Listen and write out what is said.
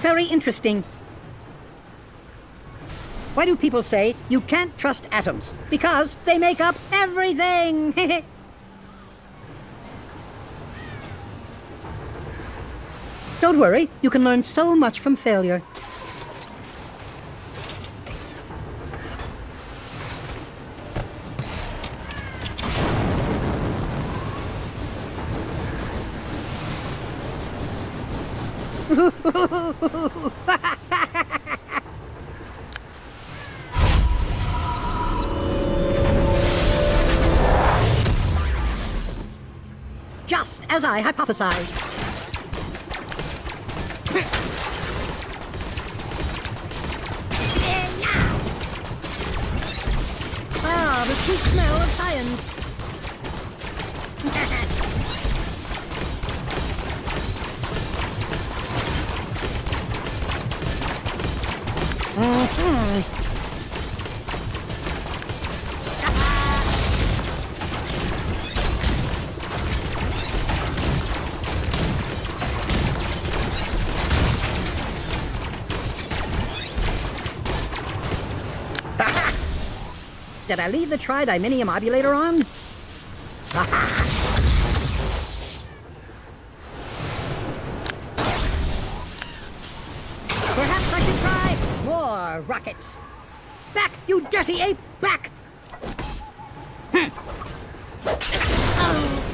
something very interesting. Why do people say you can't trust atoms? Because they make up everything! Don't worry, you can learn so much from failure. Just as I hypothesized. Ah, the sweet smell of science. Did I leave the tridiminium obulator on? Perhaps I should try more rockets. Back, you dirty ape! Back! Oh.